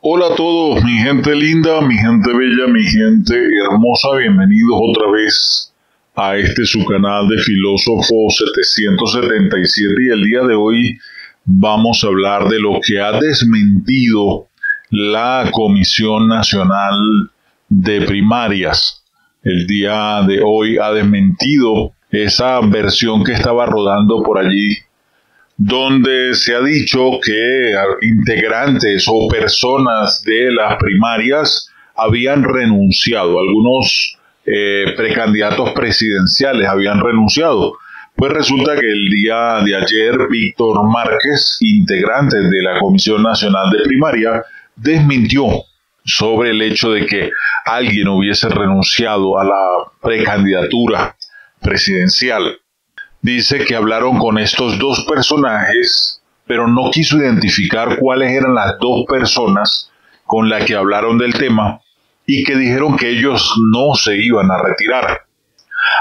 Hola a todos, mi gente linda, mi gente bella, mi gente hermosa, bienvenidos otra vez a este su canal de Filósofo 777 y el día de hoy vamos a hablar de lo que ha desmentido la Comisión Nacional de Primarias. El día de hoy ha desmentido esa versión que estaba rodando por allí, donde se ha dicho que integrantes o personas de las primarias habían renunciado, algunos precandidatos presidenciales habían renunciado. Pues resulta que el día de ayer, Víctor Márquez, integrante de la Comisión Nacional de Primaria, desmintió sobre el hecho de que alguien hubiese renunciado a la precandidatura presidencial. Dice que hablaron con estos dos personajes, pero no quiso identificar cuáles eran las dos personas con las que hablaron del tema y que dijeron que ellos no se iban a retirar.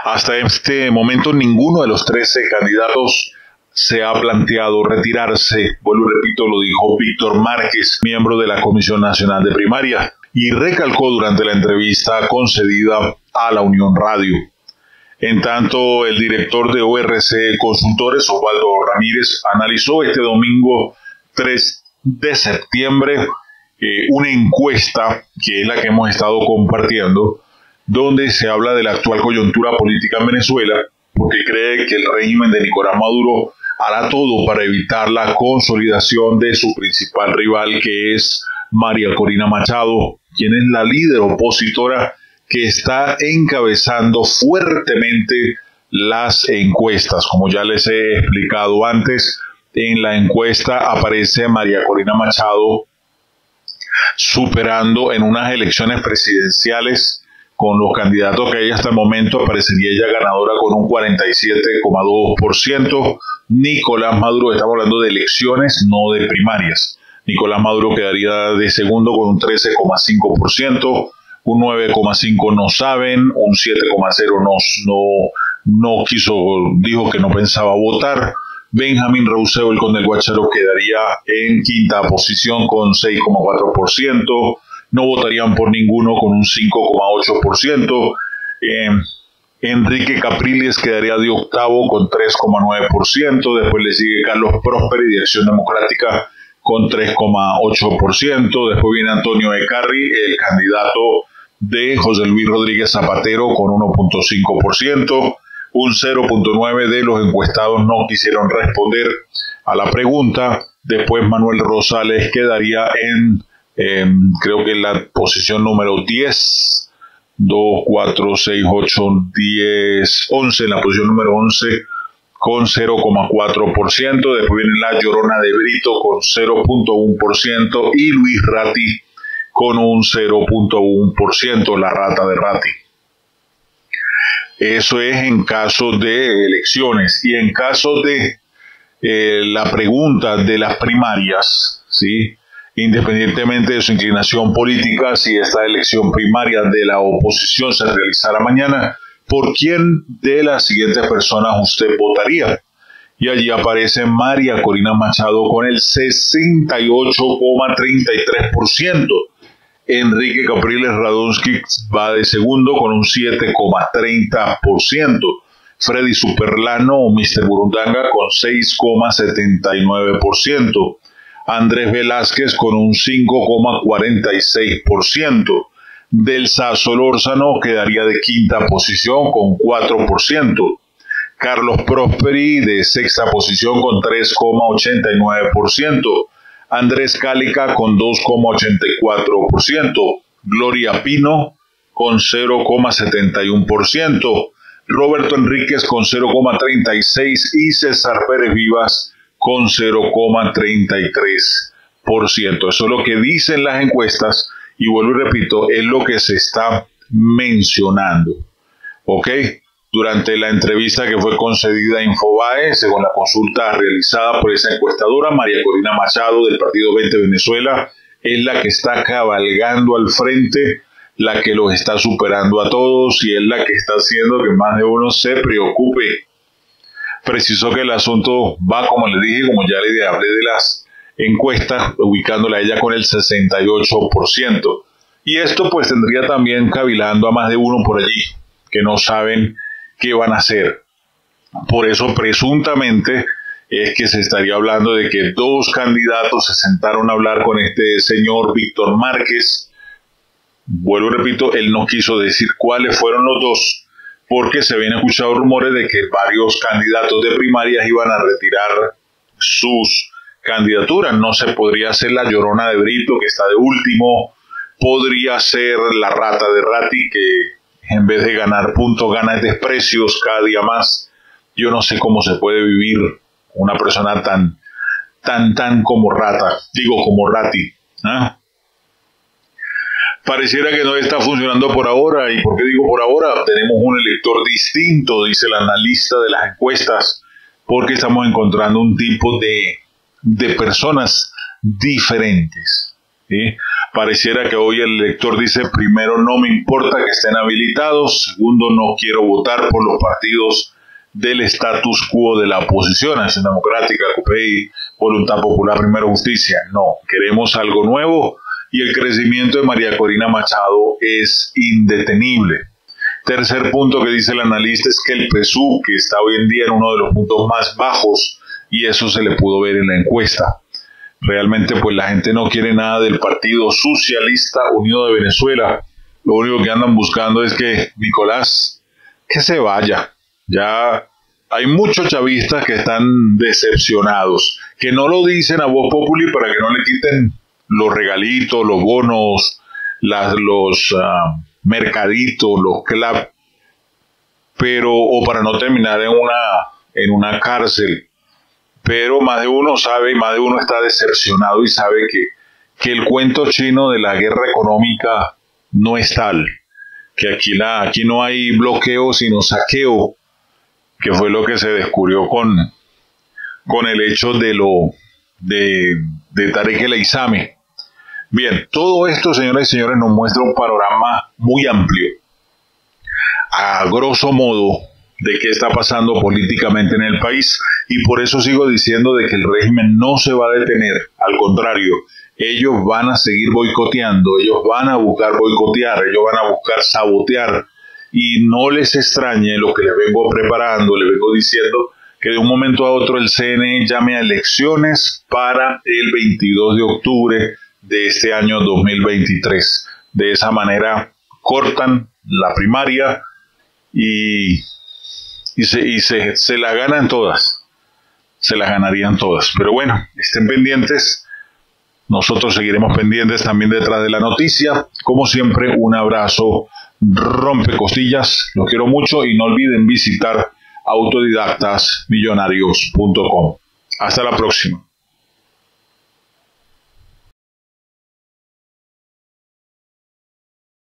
Hasta este momento ninguno de los 13 candidatos se ha planteado retirarse. Vuelvo y repito, lo dijo Víctor Márquez, miembro de la Comisión Nacional de Primaria, y recalcó durante la entrevista concedida a la Unión Radio. En tanto, el director de ORC Consultores, Osvaldo Ramírez, analizó este domingo 3 de septiembre una encuesta, que es la que hemos estado compartiendo, donde se habla de la actual coyuntura política en Venezuela, porque cree que el régimen de Nicolás Maduro hará todo para evitar la consolidación de su principal rival, que es María Corina Machado, quien es la líder opositora que está encabezando fuertemente las encuestas. Como ya les he explicado antes, en la encuesta aparece María Corina Machado superando en unas elecciones presidenciales con los candidatos que hay hasta el momento, aparecería ella ganadora con un 47,2%. Nicolás Maduro, estamos hablando de elecciones, no de primarias. Nicolás Maduro quedaría de segundo con un 13,5%. Un 9,5 no saben, un 7,0 no quiso, dijo que no pensaba votar. Benjamín Rauseo, el conde del Guacharo, quedaría en quinta posición con 6,4%. No votarían por ninguno con un 5,8%. Enrique Capriles quedaría de octavo con 3,9%. Después le sigue Carlos Prosperi de Acción Democrática con 3,8%. Después viene Antonio E. Carri, el candidato de José Luis Rodríguez Zapatero, con 1,5%, un 0,9% de los encuestados no quisieron responder a la pregunta. Después Manuel Rosales quedaría en, creo que en la posición número 10, 2, 4, 6, 8, 10, 11, en la posición número 11, con 0,4%, después viene la Llorona de Brito con 0,1% y Luis Ratti con un 0,1%, la rata de Ratti. Eso es en caso de elecciones. Y en caso de la pregunta de las primarias, ¿sí?, independientemente de su inclinación política, si esta elección primaria de la oposición se realizara mañana, ¿por quién de las siguientes personas usted votaría? Y allí aparece María Corina Machado con el 68,33%. Enrique Capriles Radonsky va de segundo con un 7,30%. Freddy Superlano o Mr. Burundanga con 6,79%. Andrés Velázquez con un 5,46%. Delsa Solórzano quedaría de quinta posición con 4%. Carlos Prosperi de sexta posición con 3,89%. Andrés Cálica con 2,84%. Gloria Pino con 0,71%. Roberto Enríquez con 0,36% y César Pérez Vivas con 0,33%. Eso es lo que dicen las encuestas. Y vuelvo y repito, es lo que se está mencionando. ¿Ok? Durante la entrevista que fue concedida a Infobae, según la consulta realizada por esa encuestadora, María Corina Machado del Partido 20 Venezuela es la que está cabalgando al frente, la que los está superando a todos y es la que está haciendo que más de uno se preocupe. Precisó que el asunto va, como les dije, como ya les hablé de las encuestas, ubicándola a ella con el 68%. Y esto pues tendría también cavilando a más de uno por allí, que no saben qué van a hacer. Por eso presuntamente es que se estaría hablando de que dos candidatos se sentaron a hablar con este señor Víctor Márquez. Vuelvo y repito, él no quiso decir cuáles fueron los dos, porque se habían escuchado rumores de que varios candidatos de primarias iban a retirar sus candidaturas. No se podría ser la Llorona de Brito, que está de último, podría ser la Rata de Ratti, que en vez de ganar puntos, gana desprecios cada día más. Yo no sé cómo se puede vivir una persona tan como Rata, digo como Ratti, ¿eh? Pareciera que no está funcionando por ahora. ¿Y por qué digo por ahora? Tenemos un elector distinto, dice el analista de las encuestas, porque estamos encontrando un tipo de personas diferentes, ¿sí? Pareciera que hoy el elector dice: primero, no me importa que estén habilitados; segundo, no quiero votar por los partidos del status quo de la oposición, Acción Democrática, CUPEI, Voluntad Popular, Primera Justicia. No, queremos algo nuevo. Y el crecimiento de María Corina Machado es indetenible. Tercer punto que dice el analista es que el PSUV, que está hoy en día en uno de los puntos más bajos, y eso se le pudo ver en la encuesta. Realmente pues la gente no quiere nada del Partido Socialista Unido de Venezuela. Lo único que andan buscando es que Nicolás, que se vaya. Ya hay muchos chavistas que están decepcionados, que no lo dicen a voz populi para que no le quiten los regalitos, los bonos, los mercaditos, los clap, pero, o para no terminar en una cárcel. Pero más de uno sabe y más de uno está decepcionado y sabe que el cuento chino de la guerra económica no es tal, que aquí no hay bloqueo sino saqueo, que fue lo que se descubrió con el hecho de Tarek El Aizami. Bien, todo esto, señoras y señores, nos muestra un panorama muy amplio, a grosso modo, de qué está pasando políticamente en el país. Y por eso sigo diciendo de que el régimen no se va a detener. Al contrario, ellos van a seguir boicoteando, ellos van a buscar boicotear, ellos van a buscar sabotear. Y no les extrañe lo que les vengo preparando, les vengo diciendo, que de un momento a otro el CNE llame a elecciones para el 22 de octubre de este año 2023. De esa manera cortan la primaria y se la ganan todas, se la ganarían todas. Pero bueno, estén pendientes, nosotros seguiremos pendientes también detrás de la noticia. Como siempre, un abrazo rompecostillas, los quiero mucho y no olviden visitar autodidactasmillonarios.com. Hasta la próxima.